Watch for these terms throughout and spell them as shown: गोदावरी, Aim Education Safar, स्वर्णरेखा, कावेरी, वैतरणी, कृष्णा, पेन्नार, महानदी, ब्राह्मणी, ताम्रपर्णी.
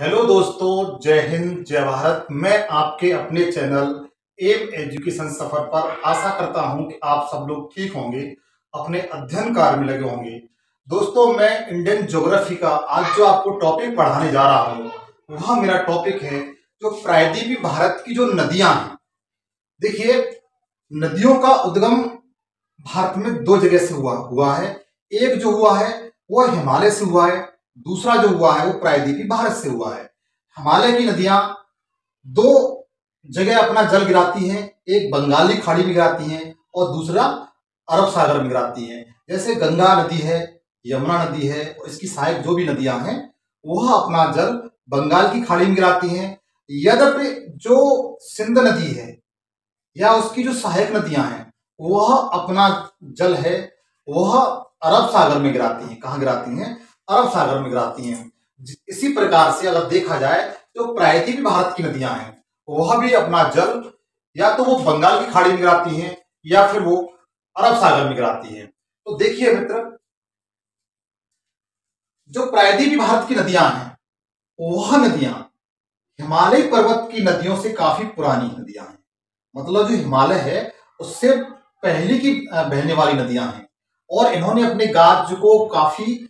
Hello दोस्तों, जय हिंद जय भारत। मैं आपके अपने चैनल एम एजुकेशन सफर पर आशा करता हूं कि आप सब लोग ठीक होंगे, अपने अध्ययन कार्य में लगे होंगे। दोस्तों, मैं इंडियन ज्योग्राफी का आज जो आपको टॉपिक पढ़ाने जा रहा हूं वह मेरा टॉपिक है जो प्रायद्वीपीय भारत की जो नदियां हैं। देखिए, नदियों का उद्गम भारत में दो जगह से हुआ है। एक जो हुआ है वह हिमालय से हुआ है, दूसरा जो हुआ है वो प्रायद्वीपीय भारत से हुआ है। हिमालय की नदियां दो जगह अपना जल गिराती हैं, एक बंगाल की खाड़ी में गिराती हैं और दूसरा अरब सागर में गिराती हैं। जैसे गंगा नदी है, यमुना नदी है और इसकी सहायक जो भी नदियां हैं वह अपना जल बंगाल की खाड़ी में गिराती हैं। यद्यपि जो सिंध नदी है या उसकी जो सहायक नदियां हैं वह अपना जल है वह अरब सागर में गिराती हैं। कहाँ गिराती हैं? अरब सागर में गिराती हैं। इसी प्रकार से अगर देखा जाए तो प्रायद्वीपीय भारत की नदियां हैं वह भी अपना जल या तो वो बंगाल की खाड़ी में गिराती हैं या फिर वो अरब सागर में गिराती हैं। तो देखिए मित्र, जो प्रायद्वीपीय भारत की नदियां हैं वह नदियां हिमालय पर्वत की नदियों से काफी पुरानी नदियां हैं। मतलब जो हिमालय है उससे पहले की बहने वाली नदियां हैं और इन्होंने अपने गाज को काफी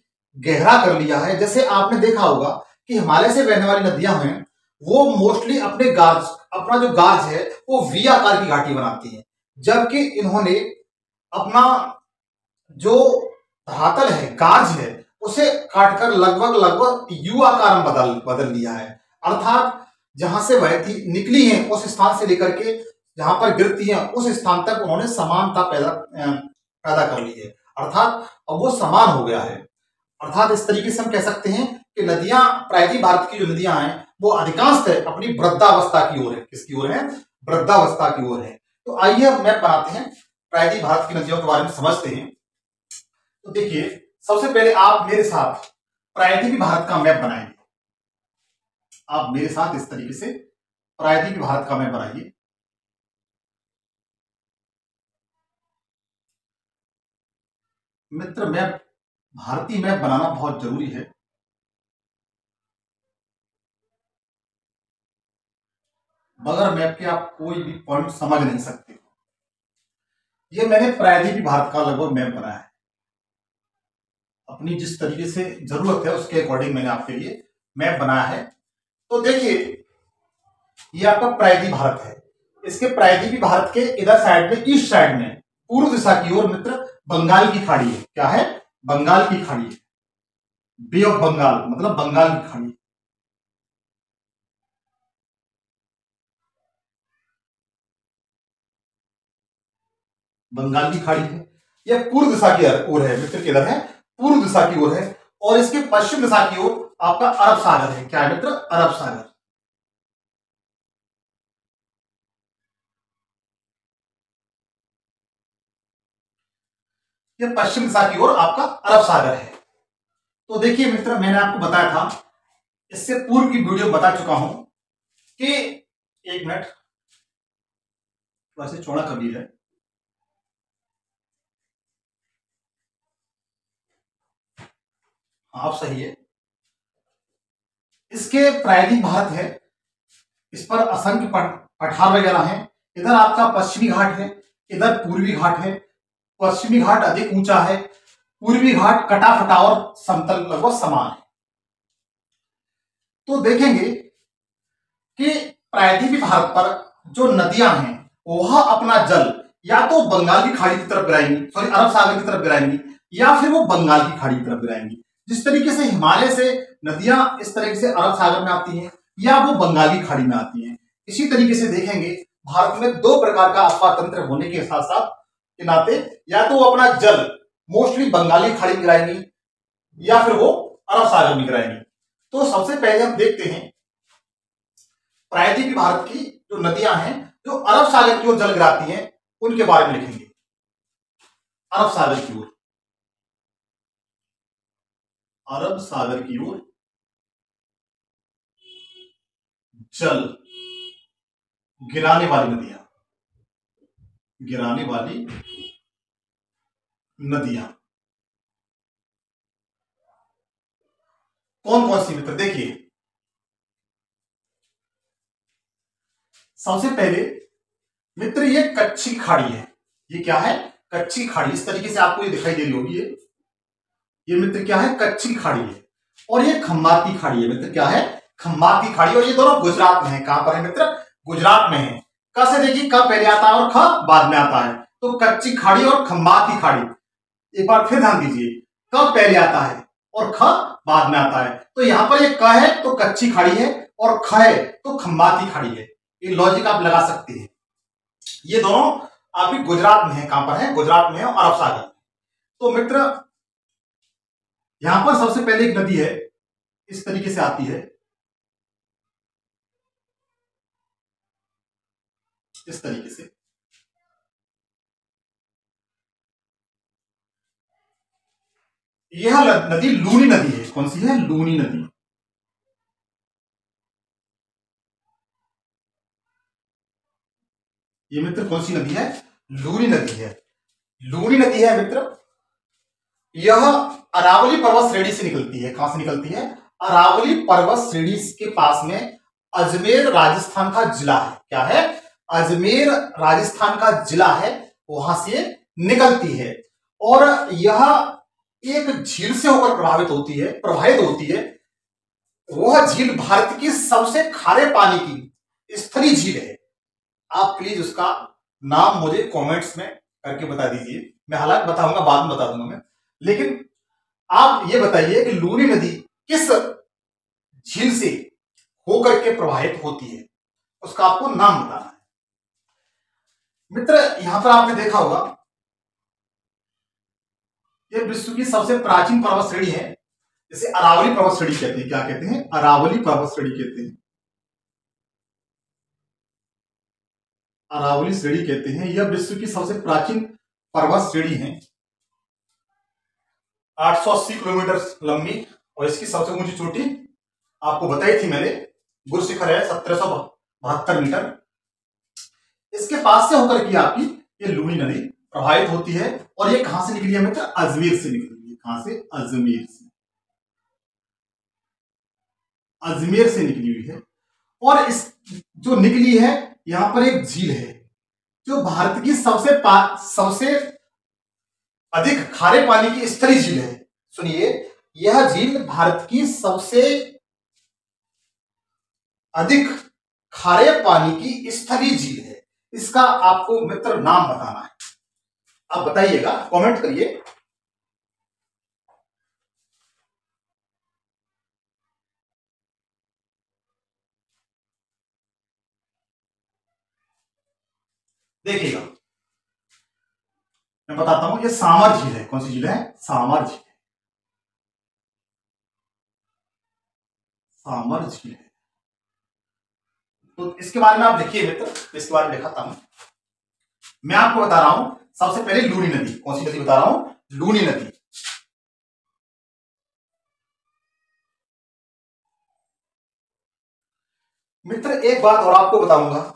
गहरा कर लिया है। जैसे आपने देखा होगा कि हिमालय से बहने वाली नदियां हैं वो मोस्टली अपने गाज अपना जो गाज है वो वी आकार की घाटी बनाती हैं, जबकि इन्होंने अपना जो धरातल है, गाज है, उसे काटकर लगभग यू आकार में बदल लिया है। अर्थात जहां से वह निकली है उस स्थान से लेकर के जहां पर गिरती है उस स्थान तक उन्होंने समानता पैदा कर ली है। अर्थात अब वो समान हो गया है। अर्थात इस तरीके से हम कह सकते हैं कि नदियां, प्रायद्वीपीय भारत की जो नदियां हैं वो अधिकांशतः अपनी वृद्धावस्था की ओर है। किसकी ओर है? वृद्धावस्था की ओर है। तो आइए हम मैप बनाते हैं, प्रायद्वीपीय भारत की नदियों के बारे में समझते हैं। तो देखिए, सबसे पहले आप मेरे साथ प्रायद्वीपीय भारत का मैप बनाएंगे। आप मेरे साथ इस तरीके से प्रायद्वीपीय भारत का मैप बनाइए। मित्र, मैप, भारतीय मैप बनाना बहुत जरूरी है। बगैर मैप के आप कोई भी पॉइंट समझ नहीं सकते। ये मैंने प्रायद्वीपीय भारत का लगभग मैप बनाया है। अपनी जिस तरीके से जरूरत है उसके अकॉर्डिंग मैंने आपके लिए मैप बनाया है। तो देखिए, ये आपका प्रायद्वीपीय भारत है। इसके प्रायद्वीपीय भारत के इधर साइड में, ईस्ट साइड में, पूर्व दिशा की ओर मित्र बंगाल की खाड़ी है। क्या है? बंगाल की खाड़ी है। बे ऑफ बंगाल मतलब बंगाल की खाड़ी। बंगाल की खाड़ी है, यह पूर्व दिशा की ओर है मित्र। किधर है? पूर्व दिशा की ओर है। और इसके पश्चिम दिशा की ओर आपका अरब सागर है। क्या है मित्र? अरब सागर। ये पश्चिम दिशा की ओर आपका अरब सागर है। तो देखिए मित्र, मैंने आपको बताया था, इससे पूर्व की वीडियो बता चुका हूं कि एक मिनट, वैसे चौड़ा कबीर है। आप सही है। इसके प्रायद्वीपीय भारत है, इस पर असंख्य पठार वगैरह हैं। इधर आपका पश्चिमी घाट है, इधर पूर्वी घाट है। पश्चिमी घाट अधिक ऊंचा है, पूर्वी घाट कटाफटा और समतल लगभग समान है। तो देखेंगे कि प्रायद्वीपीय भारत पर जो नदियां हैं वह अपना जल या तो बंगाल की खाड़ी की तरफ गिराएंगी, सॉरी अरब सागर की तरफ गिराएंगी, या फिर वो बंगाल की खाड़ी की तरफ गिराएंगी। जिस तरीके से हिमालय से नदियां इस तरीके से अरब सागर में आती हैं या वो बंगाल की खाड़ी में आती हैं। इसी तरीके से देखेंगे भारत में दो प्रकार का अपवातंत्र होने के साथ साथ के नाते या तो वो अपना जल मोस्टली बंगाली खाड़ी में गिराएंगी या फिर वो अरब सागर में गिराएंगी। तो सबसे पहले हम देखते हैं प्रायद्वीपीय भारत की जो नदियां हैं जो अरब सागर की ओर जल गिराती हैं उनके बारे में लिखेंगे। अरब सागर की ओर, अरब सागर की ओर जल गिराने वाली नदियां, गिराने वाली नदियां कौन कौन सी मित्र? देखिए, सबसे पहले मित्र ये कच्ची खाड़ी है। ये क्या है? कच्ची खाड़ी। इस तरीके से आपको ये दिखाई दे रही होगी। ये मित्र क्या है? कच्ची खाड़ी है। और ये खम्माती खाड़ी है। मित्र क्या है? खम्माती खाड़ी। और ये दोनों गुजरात में है। कहां पर है मित्र? गुजरात में है। क से देखिए, क पहले आता है और ख बाद में आता है। तो कच्ची खाड़ी और खम्माती खाड़ी, एक बार फिर ध्यान दीजिए, क पहले आता है और ख बाद में आता है। तो यहां पर ये क है तो कच्ची खाड़ी है और ख है तो खम्माती खाड़ी है। ये लॉजिक आप लगा सकते हैं। ये दोनों आपकी गुजरात में है। कहां पर है? गुजरात में है, अरब सागर। तो मित्र यहां पर सबसे पहले एक नदी है, इस तरीके से आती है, इस तरीके से। यह नदी लूनी नदी है। कौन सी है? लूनी नदी। ये मित्र कौन सी नदी है? लूनी नदी है। लूनी नदी है मित्र। यह अरावली पर्वत श्रेणी से निकलती है। कहां से निकलती है? अरावली पर्वत श्रेणी के पास में अजमेर राजस्थान का जिला है। क्या है? अजमेर राजस्थान का जिला है, वहां से निकलती है। और यह एक झील से होकर प्रभावित होती है। वह झील भारत की सबसे खारे पानी की स्थलीय झील है। आप प्लीज उसका नाम मुझे कमेंट्स में करके बता दीजिए। मैं हालांकि बताऊंगा, बाद में बता दूंगा मैं। लेकिन आप ये बताइए कि लूनी नदी किस झील से होकर के प्रभावित होती है, उसका आपको नाम बताना है। मित्र यहां पर आपने देखा होगा, यह विश्व की सबसे प्राचीन पर्वत श्रेणी है, जिसे अरावली पर्वत श्रेणी कहते हैं। क्या कहते हैं? अरावली पर्वत श्रेणी कहते हैं। अरावली श्रेणी कहते हैं। यह विश्व की सबसे प्राचीन पर्वत श्रेणी है, 880 किलोमीटर लंबी। और इसकी सबसे ऊंची चोटी आपको बताई थी मैंने, गुरशिखर है, 1772 मीटर। इसके पास से होकर की आपकी ये लूनी नदी प्रवाहित होती है। और ये कहां से निकली है मित्र? अजमेर से निकली है। कहां से? अजमेर से। अजमेर से निकली हुई है। और इस जो निकली है, यहां पर एक झील है जो भारत की सबसे अधिक खारे पानी की स्तरीय झील है। सुनिए, यह झील भारत की सबसे अधिक खारे पानी की स्तरीय झील है। इसका आपको मित्र नाम बताना है। आप बताइएगा, कमेंट करिए। देखिएगा, मैं बताता हूं, ये सामर झील है। कौन सी झील है? सामर झील है। सामर झील है। तो इसके बारे में आप देखिए मित्र, इसके बारे में दिखाता हूं मैं आपको। बता रहा हूं सबसे पहले लूनी नदी। कौन सी नदी बता रहा हूं? लूनी नदी। मित्र एक बात और आपको बताऊंगा,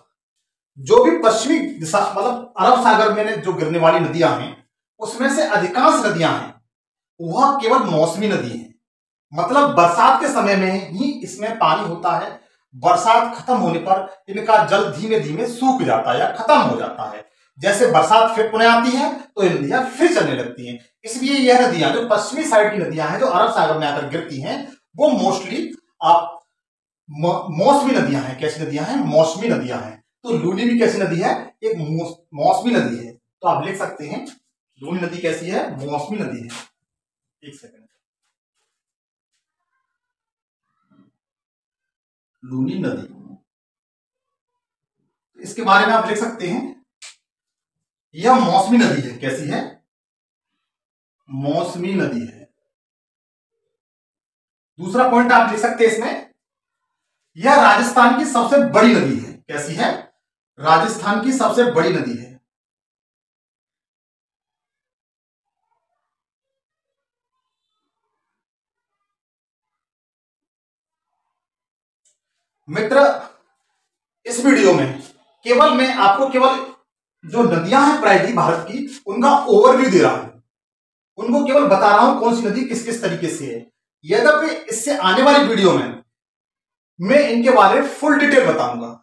जो भी पश्चिमी दिशा, मतलब अरब सागर में जो गिरने वाली नदियां हैं, उसमें से अधिकांश नदियां हैं वह केवल मौसमी नदी है। मतलब बरसात के समय में ही इसमें पानी होता है। बरसात खत्म होने पर इनका जल धीमे धीमे सूख जाता है या खत्म हो जाता है। जैसे बरसात फिर पुनः आती है तो ये नदियां फिर चलने लगती हैं। इसलिए यह नदियां जो पश्चिमी साइड की नदियां हैं, जो अरब सागर में आकर गिरती हैं, वो मोस्टली आप मौसमी नदियां हैं। कैसी नदियां हैं? मौसमी नदियां हैं। तो लूनी भी कैसी नदी है? एक मौसमी नदी है। तो आप लिख सकते हैं लूनी नदी कैसी है? मौसमी नदी है। एक सेकेंड, लूनी नदी, इसके बारे में आप लिख सकते हैं, यह मौसमी नदी है। कैसी है? मौसमी नदी है। दूसरा पॉइंट आप लिख सकते हैं इसमें, यह राजस्थान की सबसे बड़ी नदी है। कैसी है? राजस्थान की सबसे बड़ी नदी है। मित्र इस वीडियो में केवल मैं आपको केवल जो नदियां हैं प्रायद्वीप भारत की, उनका ओवरव्यू दे रहा हूं, उनको केवल बता रहा हूं कौन सी नदी किस किस तरीके से है। यद्यपि इससे आने वाली वीडियो में मैं इनके बारे में फुल डिटेल बताऊंगा।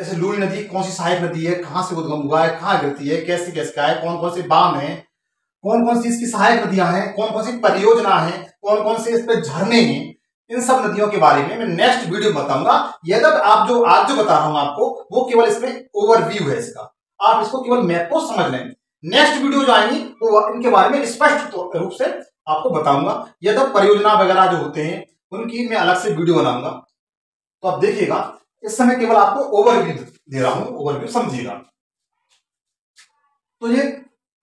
जैसे लूणी नदी कौन सी सहायक नदी है, कहाँ से उद्गम हुआ है, कहाँ गिरती है, कैसे कैसे है, कौन कौन से बांध है, कौन कौन सी इसकी सहायक नदियां हैं, कौन कौन सी परियोजना है, कौन कौन से इस पर झरने हैं, इन सब नदियों के बारे में मैं नेक्स्ट वीडियो में बताऊंगा। यह तक आप जो आज जो बता रहा हूं आपको वो केवल इसमें ओवरव्यू है इसका, आप इसको केवल मैप को समझ लें। नेक्स्ट वीडियो जो आएंगी वो इनके बारे में स्पष्ट रूप से आपको बताऊंगा। यह तक परियोजना वगैरह जो होते हैं उनकी मैं अलग से वीडियो बनाऊंगा। तो आप देखिएगा, इस समय केवल आपको ओवरव्यू दे रहा हूं, ओवरव्यू समझिएगा। तो ये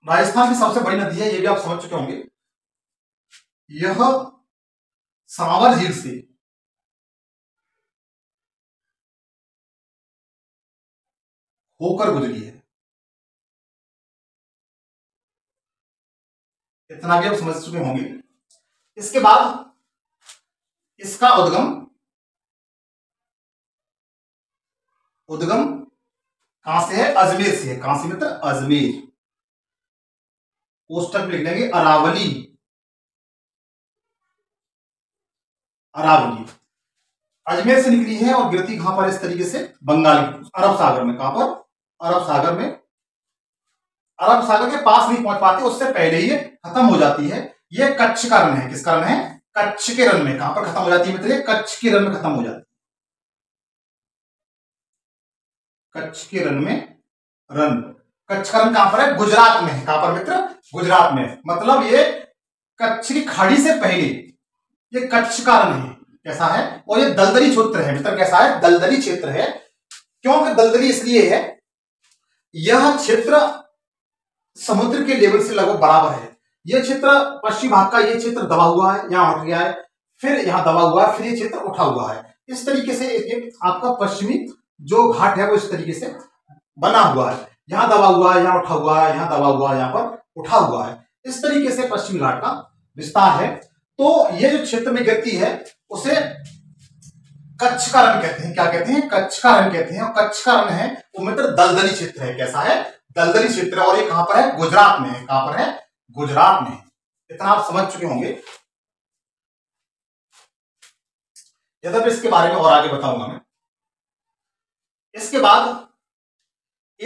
राजस्थान की सबसे बड़ी नदी है, ये भी आप समझ चुके होंगे। यह सावर झील से होकर गुजरी है, इतना भी आप समझ चुके होंगे। इसके बाद इसका उद्गम कहां से है, अजमेर से है। कहां से मित्र? अजमेर। पोस्टर पे लिख देंगे अरावली। अरावली अजमेर से निकली है और गिरती कहां पर? इस तरीके से बंगाल अरब सागर में। कहां पर? अरब सागर में। अरब सागर के पास नहीं पहुंच पाती, उससे पहले ही खत्म हो जाती है। यह कच्छ का रण है। किसका रण है? कच्छ के रण में। कहां पर खत्म हो जाती है मित्र? कच्छ के रण में खत्म हो जाती है। कच्छ के रण में। रण कच्छ का रण कहां पर है? गुजरात में है। कहां पर मित्र? गुजरात में। मतलब ये कच्छ की खाड़ी से पहले ये कच्छ का रण है। कैसा है? और ये दलदली क्षेत्र है मित्र। कैसा है? दलदली क्षेत्र है। क्योंकि दलदली इसलिए है, यह क्षेत्र समुद्र के लेवल से लगभग बराबर है। यह क्षेत्र पश्चिम भाग का, यह क्षेत्र दबा हुआ है, यहां उठ गया है, फिर यहां दबा हुआ है, फिर यह क्षेत्र उठा हुआ है। इस तरीके से आपका पश्चिमी जो घाट है वो इस तरीके से बना हुआ है। यहां दबा हुआ है, यहां उठा हुआ है, यहां दबा हुआ है, यहां पर उठा हुआ है। इस तरीके से पश्चिमी घाट का विस्तार है। तो ये जो क्षेत्र में गिरती है उसे कच्छ का रण कहते हैं। क्या कहते हैं? कच्छ का रण कहते हैं। और कच्छ का रण है वो मित्र दलदली क्षेत्र है। कैसा है? दलदली क्षेत्र। और ये कहां पर है? गुजरात में है। कहां पर है? गुजरात में। इतना आप समझ चुके होंगे। यद्यपि इसके बारे में और आगे बताऊंगा मैं। इसके बाद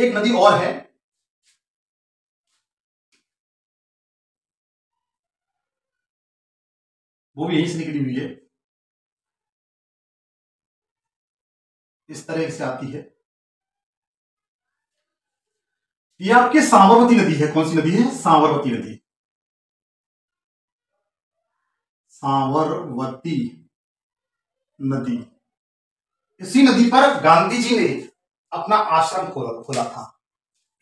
एक नदी और है, वो भी यहीं से निकली हुई है, इस तरह से आती है। ये आपकी साबरमती नदी है। कौन सी नदी है? साबरमती नदी। साबरमती नदी। इसी नदी पर गांधी जी ने अपना आश्रम खोला था।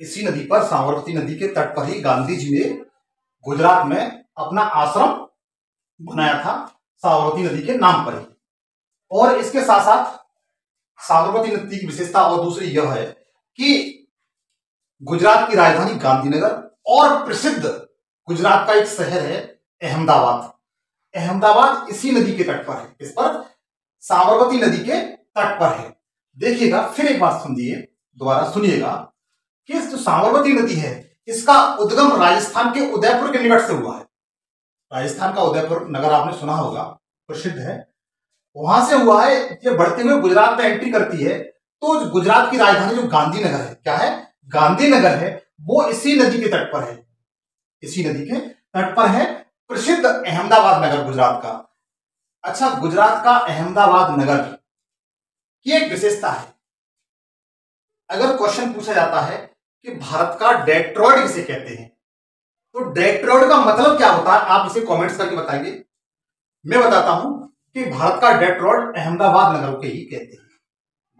इसी नदी पर, साबरमती नदी के तट पर ही गांधी जी ने गुजरात में अपना आश्रम बनाया था, साबरमती नदी के नाम पर ही। और इसके साथ साथ साबरमती नदी की विशेषता और दूसरी यह है कि गुजरात की राजधानी गांधीनगर और प्रसिद्ध गुजरात का एक शहर है अहमदाबाद। अहमदाबाद इसी नदी के तट पर है। इस पर साबरमती नदी के तट पर है। देखिएगा, फिर एक बात सुनिए, दोबारा सुनिएगा कि जो साबरमती नदी है इसका उद्गम राजस्थान के उदयपुर के निकट से हुआ है। राजस्थान का उदयपुर नगर आपने सुना होगा, प्रसिद्ध है, वहां से हुआ है। ये बढ़ते हुए गुजरात में एंट्री करती है। तो गुजरात की राजधानी जो गांधीनगर है, क्या है? गांधीनगर है, वो इसी नदी के तट पर है। इसी नदी के तट पर है प्रसिद्ध अहमदाबाद नगर गुजरात का। अच्छा, गुजरात का अहमदाबाद नगर की एक विशेषता है। अगर क्वेश्चन पूछा जाता है कि भारत का डेट्रॉइट किसे कहते हैं, तो डेट्रॉइट का मतलब क्या होता है? आप इसे कमेंट्स करके बताइए। मैं बताता हूं कि भारत का डेट्रॉइट अहमदाबाद नगर को ही कहते हैं।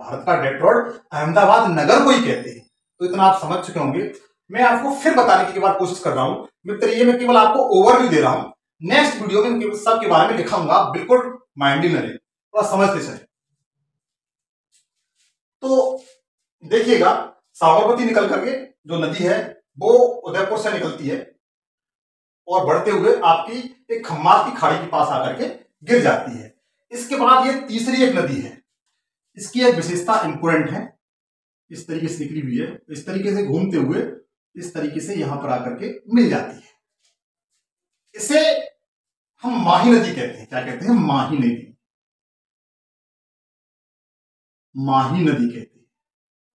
भारत का डेट्रॉइट अहमदाबाद नगर को ही कहते हैं। तो इतना आप समझ चुके होंगे। मैं आपको फिर बताने की बार कोशिश कर रहा हूं मित्र, ये मैं केवल आपको ओवरव्यू दे रहा हूं। नेक्स्ट वीडियो में इन सबके बारे में लिखाऊंगा, आप बिल्कुल माइंड ही न ले, थोड़ा समझते चले। तो देखिएगा, साबरमती निकल करके जो नदी है वो उदयपुर से निकलती है और बढ़ते हुए आपकी एक खम्मास की खाड़ी के पास आकर के गिर जाती है। इसके बाद ये तीसरी एक नदी है, इसकी एक विशेषता इंपोर्टेंट है। इस तरीके से निकली हुई है, इस तरीके से घूमते हुए इस तरीके से यहां पर आकर के मिल जाती है। इसे हम माही नदी कहते हैं। क्या कहते हैं? माही नदी। माही नदी कहते हैं।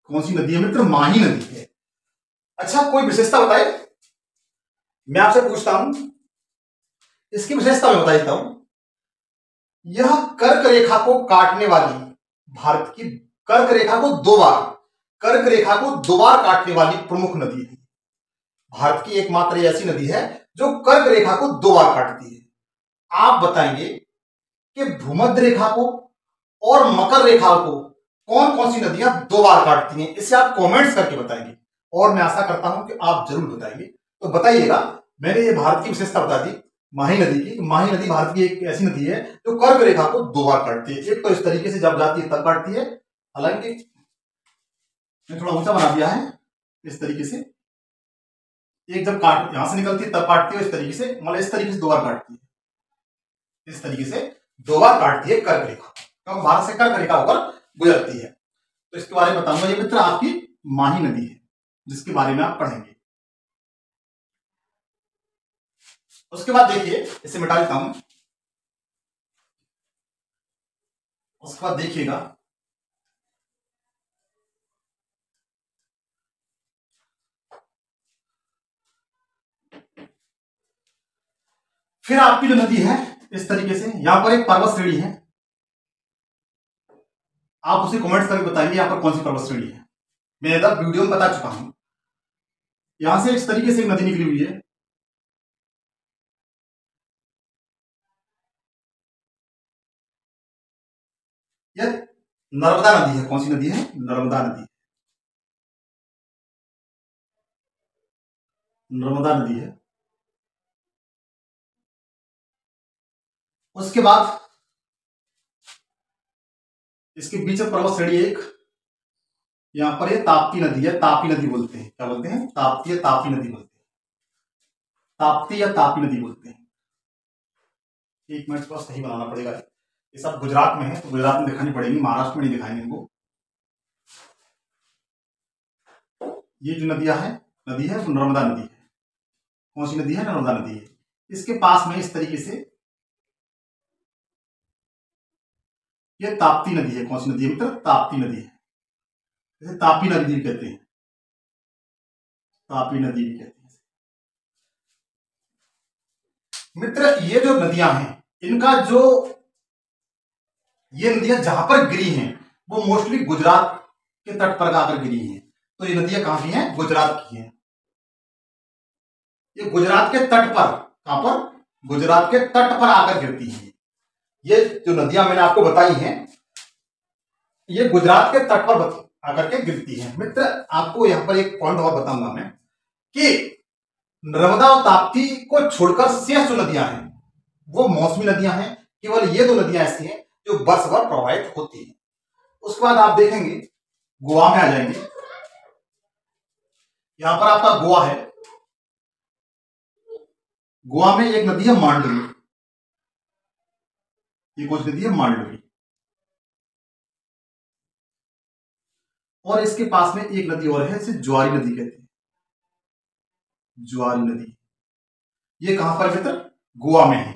कौन सी नदी है मित्र? माही नदी है। अच्छा, कोई विशेषता बताए? मैं आपसे पूछता हूं, इसकी विशेषता मैं बता देता हूं। यह कर्क रेखा को काटने वाली, भारत की कर्क रेखा को दो बार काटने वाली प्रमुख नदी है। भारत की एकमात्र ऐसी नदी है जो कर्क रेखा को 2 बार काटती है। आप बताएंगे कि भूमध्य रेखा को और मकर रेखा को कौन कौन सी नदियां 2 बार काटती हैं? इसे आप कमेंट्स करके बताएंगे और मैं आशा करता हूं कि आप जरूर बताएंगे। तो बताइएगा, मैंने ये भारत की विशेषता बता दी माही नदी की। माही नदी भारत की एक ऐसी नदी है जो कर्क रेखा को 2 बार काटती है। एक तो इस तरीके से जब जाती है तब काटती है, हालांकि मैंने थोड़ा ऊंचा बना दिया है इस तरीके से। एक जब काट यहां से निकलती है तब काटती है इस तरीके से, मतलब इस तरीके से 2 बार काटती है। इस तरीके से 2 बार काटती है कर्क रेखा, क्योंकि भारत से कर्क रेखा होकर गुजरती है। तो इसके बारे में बताऊंगा। ये मित्र आपकी माही नदी है जिसके बारे में आप पढ़ेंगे। उसके बाद देखिए, इसे मिटा देता हूं। उसके बाद देखिएगा, फिर आपकी जो नदी है इस तरीके से, यहां पर एक पर्वत श्रेणी है। आप उसे कमेंट्स करके बताएंगे यहां पर कौन सी पर्वत श्रेणी है। मैं इधर वीडियो में बता चुका हूं। यहां से इस तरीके से एक नदी निकली हुई है। यह नर्मदा नदी है। कौन सी नदी है? नर्मदा नदी। नर्मदा नदी है। उसके बाद इसके बीच में पर्वत श्रेणी एक, यहां पर यह ताप्ती नदी है। तापी नदी बोलते हैं, क्या बोलते हैं? ताप्ती या तापी नदी बोलते हैं। ताप्ती या तापी नदी बोलते हैं। 1 मिनट बस, नहीं बनाना पड़ेगा। ये सब गुजरात में है तो गुजरात में दिखानी पड़ेगी, महाराष्ट्र में नहीं दिखाएंगे इनको। ये जो नदी है वो नर्मदा नदी है। कौन सी नदी है? नर्मदा नदी है। इसके पास में इस तरीके से ये ताप्ती नदी है। कौन सी नदी है मित्र? ताप्ती नदी है। इसे तापी नदी भी कहते हैं, तापी नदी भी कहते हैं। मित्र ये जो नदियां हैं, इनका जो ये नदियां जहां पर गिरी हैं वो मोस्टली गुजरात के तट पर आकर गिरी हैं। तो ये नदियां कहां की हैं? गुजरात की हैं। ये गुजरात के तट पर, कहां पर? गुजरात के तट पर आकर गिरती हैं। ये जो नदियां मैंने आपको बताई हैं ये गुजरात के तट पर आकर के गिरती हैं। मित्र आपको यहां पर एक पॉइंट और बताऊंगा मैं कि नर्मदा और ताप्ती को छोड़कर शेष जो नदियां हैं वो मौसमी नदियां हैं। केवल ये 2 नदियां ऐसी हैं जो वर्ष भर प्रवाहित होती है। उसके बाद आप देखेंगे गोवा में आ जाएंगे। यहां पर आपका गोवा है। गोवा में एक नदी है मांडवी। ये कुछ नदी है मांडवी, और इसके पास में एक नदी और है, इसे ज्वारी नदी कहते हैं। ज्वारी नदी ये कहां पर मित्र? गोवा में है।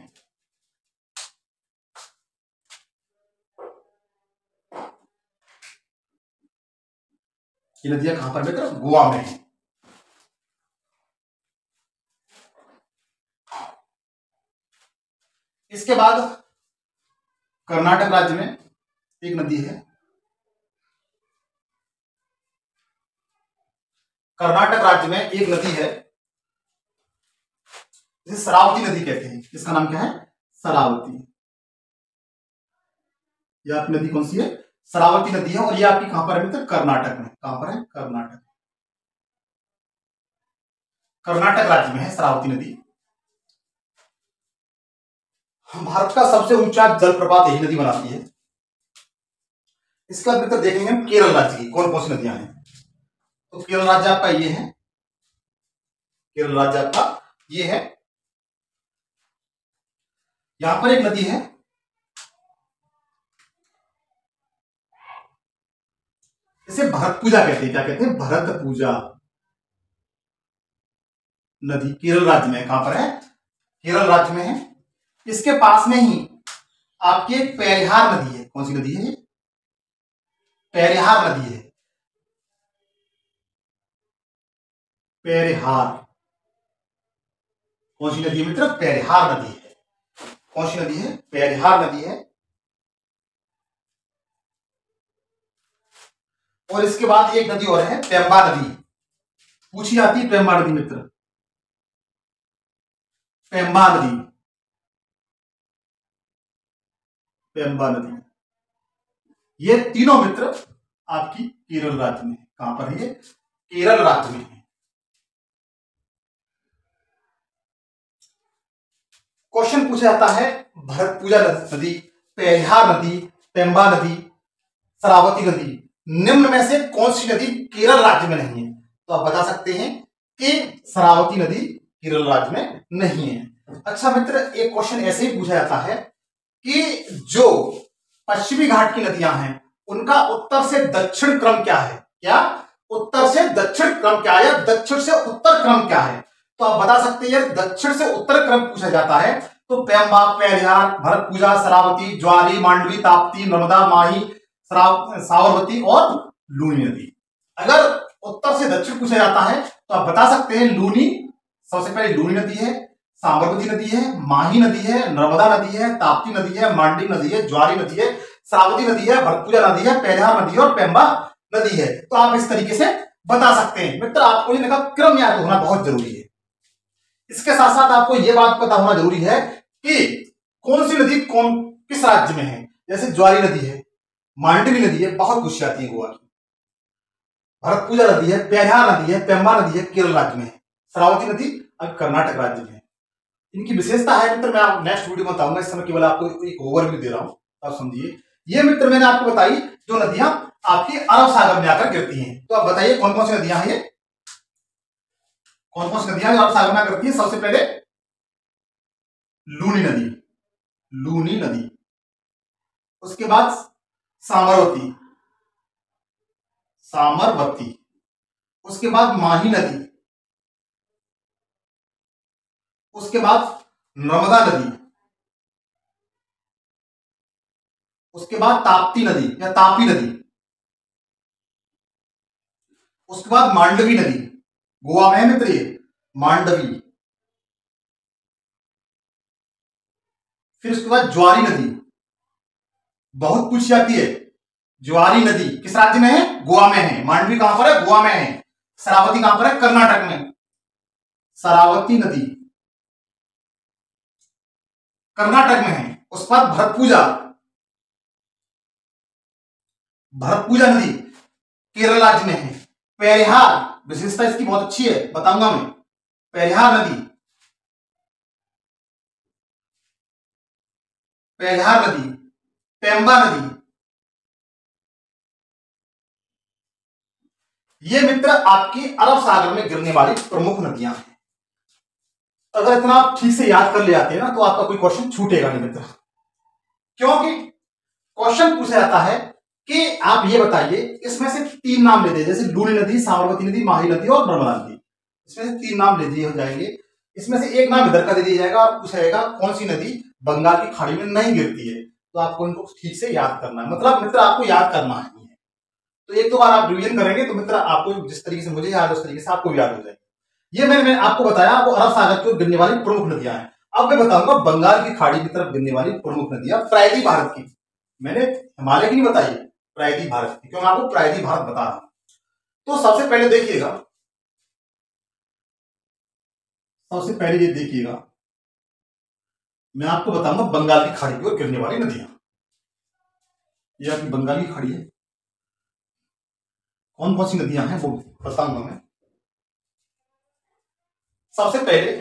ये नदियां कहां पर मित्र? गोवा में है। इसके बाद कर्नाटक राज्य में एक नदी है। कर्नाटक राज्य में एक नदी है जिसे शरावती नदी कहते हैं। इसका नाम क्या है? शरावती। ये आपकी नदी कौन सी है? शरावती नदी है। और ये आपकी कहां पर है मित्र? कर्नाटक में। कहां पर है? कर्नाटक। कर्नाटक राज्य में है शरावती नदी। भारत का सबसे ऊंचा जलप्रपात यही नदी बनाती है। इसके बाद मित्र देखेंगे हम केरल राज्य की कौन कौन सी नदियां हैं। तो केरल राज्य आपका ये है। केरल राज्य आपका ये है। यहां पर एक नदी है। इसे भरत पूजा कहते हैं। क्या कहते हैं? भरत पूजा नदी केरल राज्य में। कहां पर है? केरल राज्य में है। इसके पास में ही आपकी एक पेरियार नदी है। कौन सी नदी है? पेरियार नदी है। पेरिहार। कौन सी नदी है मित्र? पेरिहार नदी है। कौन सी नदी है? पेरिहार नदी है। और इसके बाद एक नदी और है पेम्बा नदी। पूछी जाती है पेम्बा नदी मित्र, पेम्बा नदी, पेम्बा नदी। ये तीनों मित्र आपकी केरल राज्य में। कहां पर है ये? केरल राज्य में। क्वेश्चन पूछा जाता है भरतपूजा नदी, पेरियार नदी, पेम्बा नदी, शरावती नदी, निम्न में से कौन सी नदी केरल राज्य में नहीं है? तो आप बता सकते हैं कि शरावती नदी केरल राज्य में नहीं है। अच्छा मित्र, एक क्वेश्चन ऐसे ही पूछा जाता है कि जो पश्चिमी घाट की नदियां हैं उनका उत्तर से दक्षिण क्रम क्या है? क्या? उत्तर से दक्षिण क्रम क्या है या दक्षिण से उत्तर क्रम क्या है? तो आप बता सकते हैं यार दक्षिण से उत्तर क्रम पूछा जाता है तो पेम्बा, पेरियार, भरतपूजा, शरावती, ज्वारी, मांडवी, ताप्ती, नर्मदा, माही, सावरवती और लूनी नदी। अगर उत्तर से दक्षिण पूछा जाता है तो आप बता सकते हैं लूनी, सबसे पहले लूनी नदी है, साबरमती नदी है, माही नदी है, नर्मदा नदी है, ताप्ती नदी है, मांडवी नदी है, ज्वारी नदी है, शरावती नदी है, भरतपूजा नदी है, पेरियार नदी है और पेम्बा नदी है। तो आप इस तरीके से बता सकते हैं मित्र। आपको ये लगा क्रम याद होना बहुत जरूरी है। इसके साथ साथ आपको ये बात पता होना जरूरी है कि कौन सी नदी कौन किस राज्य में है। जैसे ज्वारी नदी है, मांडवी नदी है, बहुत कुछ आती है गोवा की, भरतपूजा नदी है, पेरियार नदी है, पेम्बा नदी है, केरल राज्य में है, शरावती नदी अब कर्नाटक राज्य में है। इनकी विशेषता है मित्र, मैं आप नेक्स्ट वीडियो में बताऊंगा। इस समय केवल आपको एक ओवरव्यू दे रहा हूं, आप समझिए। ये मित्र मैंने आपको बताई जो नदियां आपकी अरब सागर में आकर गिरती हैं। तो आप बताइए कौन कौन सी नदियां हैं, कौन कौन सी नदियां अरब सागर में आकर गिरती हैं। सबसे पहले लूनी नदी, लूनी नदी, उसके बाद सामरवती, सामरवती, उसके बाद माही नदी, उसके बाद नर्मदा नदी, उसके बाद ताप्ती नदी या तापी नदी, उसके बाद मांडवी नदी, गोवा में है मित्र ये मांडवी, फिर उसके बाद ज्वारी नदी, बहुत पूछी जाती है ज्वारी नदी। किस राज्य में है? गोवा में है। मांडवी कहां पर है? गोवा में है। शरावती कहां पर है? कर्नाटक में। शरावती नदी कर्नाटक में है। उसके बाद भरतपूजा, भरतपूजा नदी केरल राज्य में है। पेरियार, विशेषता इसकी बहुत अच्छी है, बताऊंगा मैं। पेरियार नदी, पेरियार नदी, पेम्बा नदी, ये मित्र आपकी अरब सागर में गिरने वाली प्रमुख नदियां हैं। अगर इतना आप ठीक से याद कर ले जाते हैं ना तो आपका कोई क्वेश्चन छूटेगा नहीं मित्र, क्योंकि क्वेश्चन पूछा जाता है कि आप ये बताइए इसमें से तीन नाम ले दीजिए, जैसे लूनी नदी, साबरमती नदी, माही नदी और नर्मदा नदी, इसमें से तीन नाम ले दिए हो जाएंगे। इसमें से एक नाम इधर का दे दिया जाएगा और पूछा जाएगा कौन सी नदी बंगाल की खाड़ी में नहीं गिरती है। तो आपको इनको ठीक से याद करना है, मतलब मित्र आपको याद करना है। तो एक दो बार आप रिविजन करेंगे तो मित्र आपको जिस तरीके से मुझे याद उस तरीके से आपको याद हो जाएगा। ये मैंने आपको बताया वो अरब सागर की ओर गिरने वाली प्रमुख नदियां हैं। अब मैं बताऊंगा बंगाल की खाड़ी की तरफ गिरने वाली प्रमुख नदियां, प्रायद्वीप भारत की। मैंने हिमालय की नहीं बताई, प्रायद्वीप भारत की, क्योंकि मैं आपको प्रायद्वीप भारत बता रहा हूं। तो सबसे पहले देखिएगा, सबसे पहले ये देखिएगा, मैं आपको बताऊंगा बंगाल की खाड़ी की ओर गिरने वाली नदियां। ये आपकी बंगाल की खाड़ी है, कौन कौन सी नदियां हैं वो बताऊंगा मैं। सबसे पहले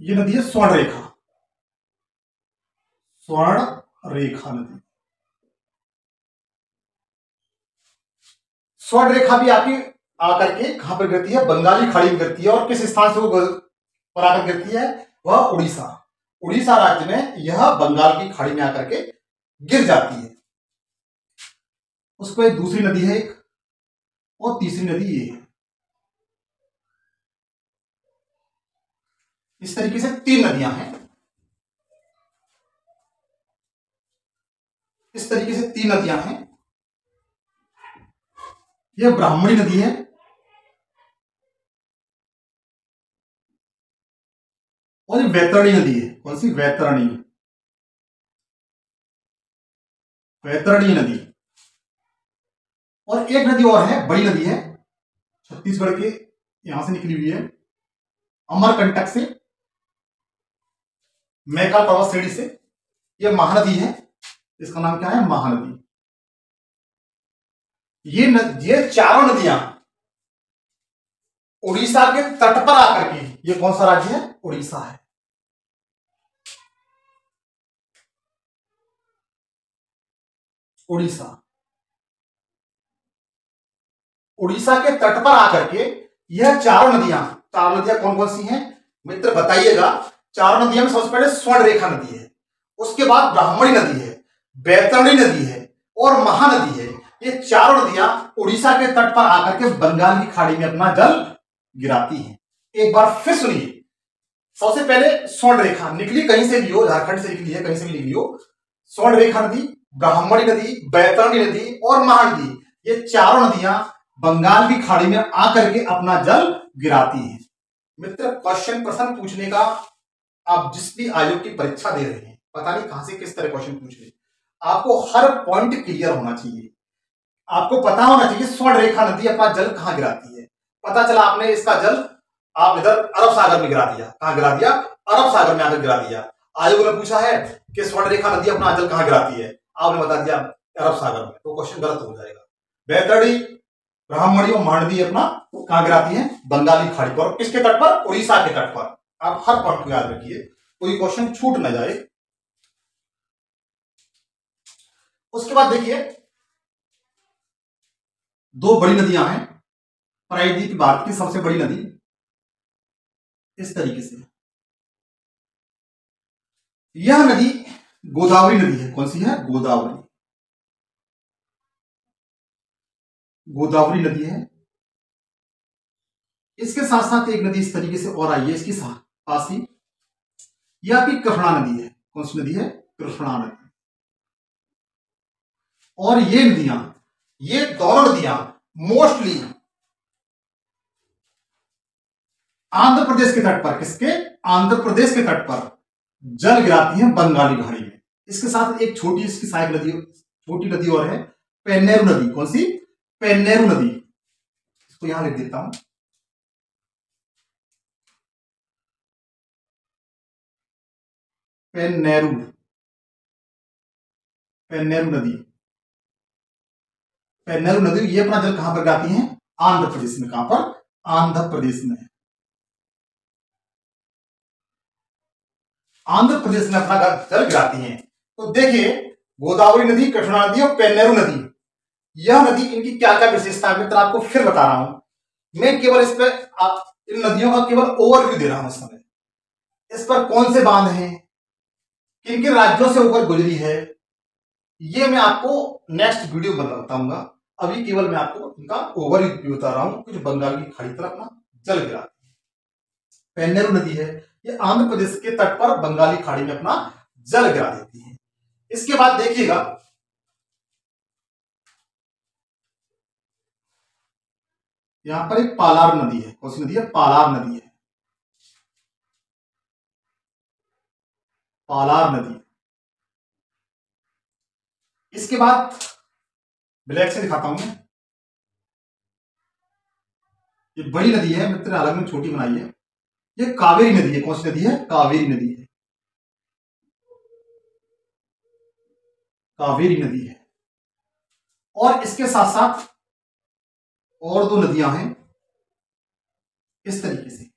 ये नदी है स्वर्णरेखा, स्वर्णरेखा नदी। स्वर्णरेखा भी आपकी आकर के कहां पर गिरती है? बंगाली खाड़ी में गिरती है। और किस स्थान से वो पर आकर गिरती है? वह उड़ीसा, उड़ीसा राज्य में यह बंगाल की खाड़ी में आकर के गिर जाती है। उसको एक दूसरी नदी है, एक और तीसरी नदी ये है। इस तरीके से तीन नदियां हैं, इस तरीके से तीन नदियां हैं। यह ब्राह्मणी नदी है, और ये वैतरणी नदी है। कौन सी? वैतरणी। वैतरणी नदी। और एक नदी और है, बड़ी नदी है, छत्तीसगढ़ के यहां से निकली हुई है, अमरकंटक से, मैकाल पर्वत श्रेणी से। यह महानदी है, इसका नाम क्या है? महानदी। ये चारों नदियां उड़ीसा के तट पर आकर की, ये कौन सा राज्य है? उड़ीसा है। उड़ीसा, उड़ीसा के तट पर आकर के यह चारों नदियां, चार नदियां कौन कौन सी हैं मित्र बताइएगा? चारों नदियां में सबसे पहले स्वर्णरेखा नदी है, उसके बाद ब्राह्मणी नदी है, वैतरणी नदी है और महानदी है। ये चारों नदियां उड़ीसा के तट पर आकर के बंगाल की खाड़ी में अपना जल गिराती हैं। एक बार फिर सुनिए, सबसे पहले स्वर्णरेखा निकली कहीं से भी हो, झारखंड से निकली है, कहीं से भी निकली हो। स्वर्णरेखा नदी, ब्राह्मणी नदी, वैतरणी नदी और महानदी, ये चारों नदियां बंगाल की खाड़ी में आकर के अपना जल गिराती हैं। मित्र, क्वेश्चन प्रश्न पूछने का आप जिस भी आयोग की परीक्षा दे रहे हैं, पता नहीं कहां से किस तरह क्वेश्चन पूछ रहे, आपको हर पॉइंट क्लियर होना चाहिए। आपको पता होना चाहिए स्वर्णरेखा नदी अपना जल कहां गिराती है। पता चला आपने इसका जल आप इधर अरब सागर में गिरा दिया। कहां गिरा दिया? अरब सागर में आकर गिरा दिया। आयोग ने पूछा है कि स्वर्णरेखा नदी अपना जल कहां गिराती है, आपने बता दिया अरब सागर में, तो क्वेश्चन गलत हो जाएगा। वैतरणी, ब्राह्मणी और महानदी अपना कहां गिराती है? बंगाल की खाड़ी पर। किसके तट पर? उड़ीसा के तट पर। आप हर पॉइंट को याद रखिए, कोई क्वेश्चन छूट ना जाए। उसके बाद देखिए, दो बड़ी नदियां हैं। प्रायद्वीप भारत की सबसे बड़ी नदी इस तरीके से, यह नदी गोदावरी नदी है। कौन सी है? गोदावरी। गोदावरी नदी है। इसके साथ साथ एक नदी इस तरीके से और आई है, इसकी पास ही, यह आपकी कृष्णा नदी है। कौन सी नदी है? कृष्णा नदी। और ये नदियां, ये दोनों नदियां मोस्टली आंध्र प्रदेश के तट पर, किसके? आंध्र प्रदेश के तट पर जल गिराती हैं बंगाली खाड़ी में। इसके साथ एक छोटी इसकी सहायक नदी, छोटी नदी और है, पेन्नार नदी। कौन सी? पेन्नार नदी। इसको यहां लिख देता हूं, पेन्नार, पेन्नार नदी। पेन्नार नदी ये अपना जल कहां पर गिराती है? आंध्र प्रदेश में। कहां पर? आंध्र प्रदेश में। आंध्र प्रदेश में अपना जल गिराती हैं। तो देखिए, गोदावरी नदी, कृष्णा नदी और पेन्नार नदी, यह नदी इनकी क्या क्या विशेषता है मित्र आपको फिर बता रहा हूं। मैं केवल इस पर इन नदियों का केवल ओवरव्यू दे रहा हूं इस समय। इस पर कौन से बांध हैं, किन किन राज्यों से होकर गुजरी है, ये मैं आपको नेक्स्ट वीडियो बताऊंगा। अभी केवल मैं आपको इनका ओवरव्यू बता रहा हूं। कुछ बंगाल की खाड़ी तरफ अपना जल गिराती है। पेन्नार नदी है, ये आंध्र प्रदेश के तट पर बंगाली खाड़ी में अपना जल गिरा देती है। इसके बाद देखिएगा, यहां पर एक पालार नदी है। कौन सी नदी है? पालार नदी है। पालार नदी। इसके बाद ब्लैक से दिखाता हूं मैं, ये बड़ी नदी है मित्र, अलग में छोटी बनाई है। ये कावेरी नदी है। कौन सी नदी है? कावेरी नदी है। कावेरी नदी है। और इसके साथ साथ और दो नदियां हैं इस तरीके से।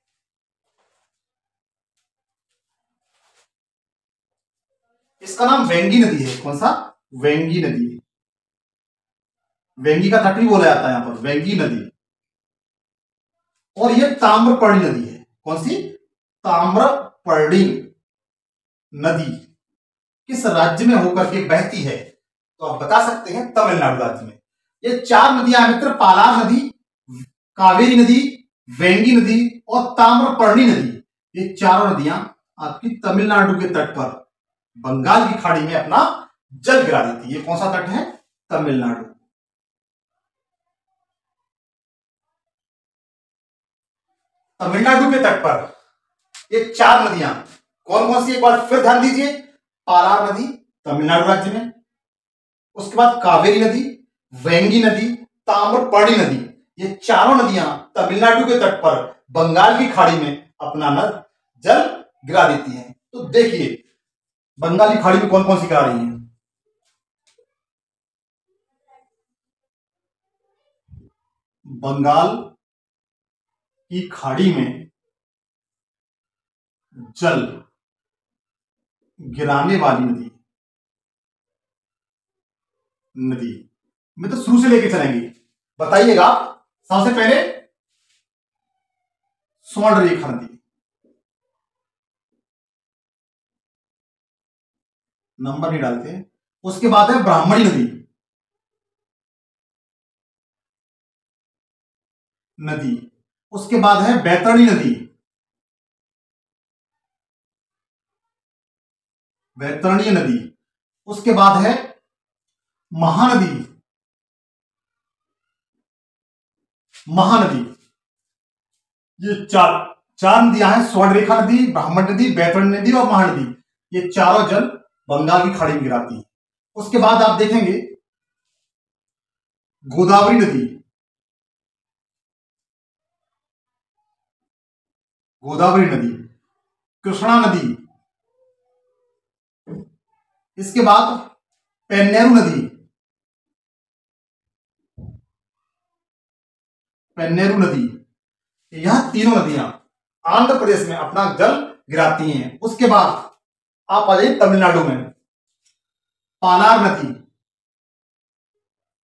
इसका नाम वेंगी नदी है। कौन सा? वेंगी नदी। वेंगी का तट भी बोला जाता है यहां पर, वेंगी नदी। और यह ताम्रपर्णी नदी है। कौन सी? ताम्रपर्णी नदी किस राज्य में होकर के बहती है? तो आप बता सकते हैं तमिलनाडु राज्य में। ये चार नदियां मित्र, पालार नदी, कावेरी नदी, वेंगी नदी और ताम्रपर्णी नदी, ये चारों नदियां आपकी तमिलनाडु के तट पर बंगाल की खाड़ी में अपना जल गिरा देती है। ये कौन सा तट है? तमिलनाडु। तमिलनाडु के तट पर ये चार नदियां कौन कौन सी, एक बार फिर ध्यान दीजिए। पालार नदी तमिलनाडु राज्य में, उसके बाद कावेरी नदी, वैंगी नदी, ताम्रपर्णी नदी, ये चारों नदियां तमिलनाडु के तट पर बंगाल की खाड़ी में अपना जल गिरा देती हैं। तो देखिए बंगाल की खाड़ी में कौन कौन सी गिरा रही हैं। बंगाल की खाड़ी में जल गिराने वाली नदी मैं तो शुरू से लेके चलेंगे, बताइएगा। सबसे पहले स्वर्णरेखा नदी, नंबर नहीं डालते। उसके बाद है ब्राह्मणी नदी, उसके बाद है वैतरणी नदी, वैतरणीय नदी, उसके बाद है महानदी, महानदी। ये चार नदियां हैं, स्वर्णरेखा नदी, ब्राह्मण नदी, वैतरणी नदी और महानदी। ये चारों जल बंगाल की खाड़ी में गिराती है। उसके बाद आप देखेंगे गोदावरी नदी, गोदावरी नदी, कृष्णा नदी, इसके बाद पेन्नार नदी, पेन्नार नदी। यह तीनों नदियां आंध्र प्रदेश में अपना जल गिराती हैं। उसके बाद आप आ जाइए तमिलनाडु में, पालार नदी,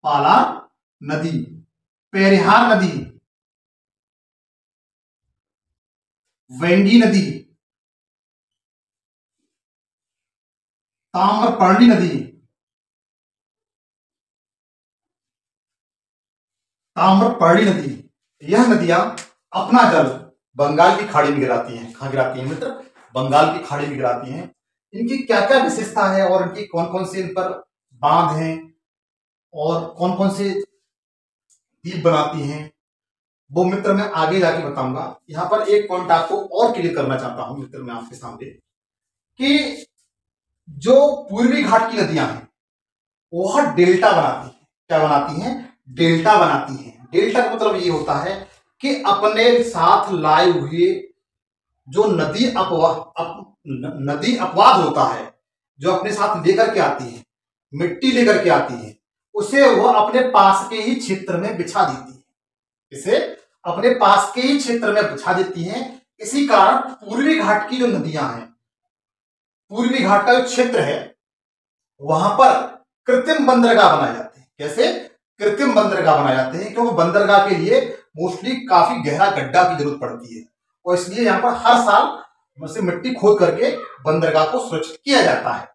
पालार नदी, पेरियार नदी, वेंगी नदी, ताम्रपर्णी नदी, ताम्रपर्णी नदी। यह नदियां अपना जल बंगाल की खाड़ी में गिराती हैं। कहाँ गिराती हैं मित्र? बंगाल की खाड़ी में गिराती हैं। इनकी क्या क्या विशेषता है और इनकी कौन कौन से इन पर बांध हैं और कौन कौन से द्वीप बनाती हैं, वो मित्र मैं आगे जाके बताऊंगा। यहाँ पर एक पॉइंट आपको और क्लियर करना चाहता हूं मित्र मैं आपके सामने, कि जो पूर्वी घाट की नदियां हैं वह डेल्टा बनाती हैं। क्या बनाती हैं? डेल्टा बनाती हैं। डेल्टा का मतलब ये होता है कि अपने साथ लाए हुए जो नदी अपवाद होता है, जो अपने साथ लेकर के आती है, मिट्टी लेकर के आती है, उसे वह अपने पास के ही क्षेत्र में बिछा देती है। इसे अपने पास के ही क्षेत्र में बिछा देती है। इसी कारण पूर्वी घाट की जो नदियां हैं, पूर्वी घाट का जो क्षेत्र है, वहां पर कृत्रिम बंदरगाह बनाए जाते हैं। कैसे? कृत्रिम बंदरगाह बनाए जाते हैं, क्योंकि बंदरगाह के लिए मोस्टली काफी गहरा गड्ढा की जरूरत पड़ती है और इसलिए यहाँ पर हर साल से मिट्टी खोद करके बंदरगाह को सुरक्षित किया जाता है।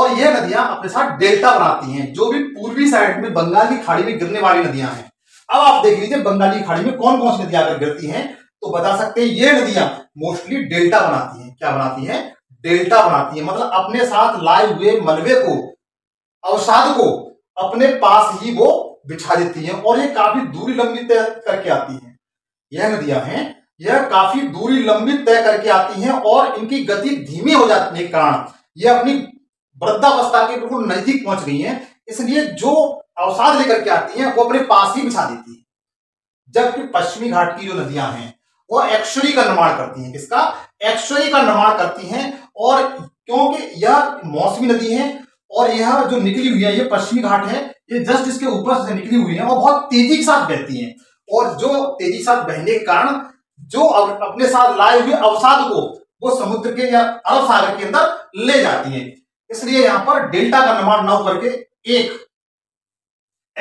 और यह नदियां अपने साथ डेल्टा बनाती हैं, जो भी पूर्वी साइड में बंगाल की खाड़ी में गिरने वाली नदियां हैं। अब आप देख लीजिए बंगाल की खाड़ी में कौन कौन सी नदियां अगर गिरती हैं तो बता सकते हैं ये नदियां मोस्टली डेल्टा बनाती हैं। क्या बनाती हैं? डेल्टा बनाती है। मतलब अपने साथ लाए हुए मलबे को, अवसाद को अपने पास ही वो बिछा देती हैं और ये काफी दूरी लंबी तय करके आती हैं। यह नदियां हैं, यह काफी दूरी लंबी तय करके आती हैं और इनकी गति धीमी हो जाने के कारण यह अपनी वृद्धावस्था के बिल्कुल नजदीक पहुंच गई है, इसलिए जो अवसाद लेकर के आती हैं वो अपने पास ही बिछा देती है। जबकि पश्चिमी घाट की जो नदियां हैं वो एक्सुरी का निर्माण करती हैं। किसका? एक्सुरी का निर्माण करती हैं। और क्योंकि यह मौसमी नदी है और यह जो निकली हुई है, ये पश्चिमी घाट है, ये जस्ट इसके ऊपर से निकली हुई है और बहुत तेजी के साथ बहती है। और जो तेजी के साथ बहने के कारण जो अपने साथ लाए हुए अवसाद को वो समुद्र के या अरब सागर के अंदर ले जाती है। इसलिए यहाँ पर डेल्टा का निर्माण न होकर के एक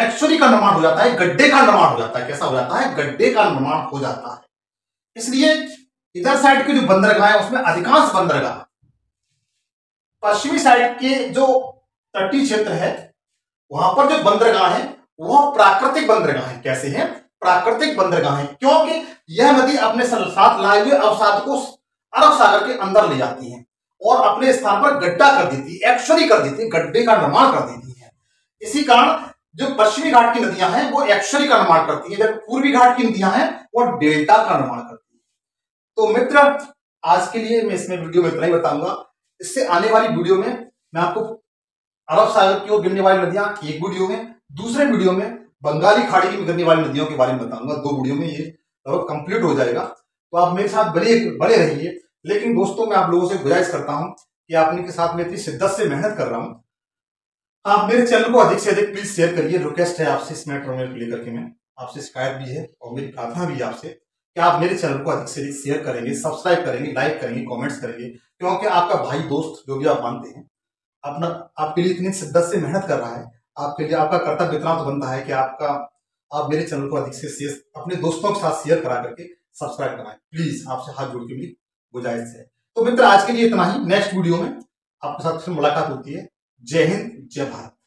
एक्चुअली का निर्माण हो जाता है, गड्ढे का निर्माण हो जाता है। कैसा हो जाता है? गड्ढे का निर्माण हो जाता है। इसलिए इधर साइड के जो बंदरगाह है उसमें अधिकांश बंदरगाह पश्चिमी साइड के जो तटीय क्षेत्र है वहां पर जो बंदरगाह है वह प्राकृतिक बंदरगाह है। कैसे हैं? प्राकृतिक बंदरगाह है, क्योंकि यह नदी अपने साथ लाए हुए अवसाद को अरब सागर के अंदर ले जाती है और अपने स्थान पर गड्ढा कर देती है, एक्चुअली कर देती है, गड्ढे का निर्माण कर देती है। इसी कारण जो पश्चिमी घाट की नदियां हैं वो एक्चुअली का निर्माण करती है, जबकि पूर्वी घाट की नदियां हैं वो डेल्टा का निर्माण करती है। तो मित्र आज के लिए मैं इसमें वीडियो में इतना ही बताऊंगा। इससे आने वाली वीडियो में मैं आपको अरब सागर की ओर गिरने वाली नदियां एक वीडियो में, दूसरे वीडियो में बंगाली खाड़ी में गिरने वाली नदियों के बारे में बताऊंगा। दो वीडियो में ये कंप्लीट हो जाएगा। तो आप मेरे साथ बड़े रहिए। लेकिन दोस्तों मैं आप लोगों से गुजारिश करता हूं कि आप इनके साथ में इतनी शिद्दत से मेहनत कर रहा हूँ, आप मेरे चैनल को अधिक से अधिक प्लीज शेयर करिए। रिक्वेस्ट है आपसे, इस मैटर में लेकर के मैं आपसे शिकायत भी है और मेरी प्रार्थना भी आपसे कि आप मेरे चैनल को अधिक से अधिक शेयर करेंगे, सब्सक्राइब करेंगे, लाइक करेंगे, कमेंट्स करेंगे, क्योंकि आपका भाई दोस्त जो भी आप मानते हैं अपना आपके लिए इतनी शिद्दत से मेहनत कर रहा है, आपके लिए आपका कर्तव्य इतना तो बनता है कि आप मेरे चैनल को अधिक से शेयर अपने दोस्तों के साथ शेयर करा करके सब्सक्राइब कराएं। प्लीज आपसे हाथ जोड़ के मेरी गुजारिश है। तो मित्र आज के लिए इतना ही। नेक्स्ट वीडियो में आपके साथ फिर मुलाकात होती है। जय हिंद, जय भारत।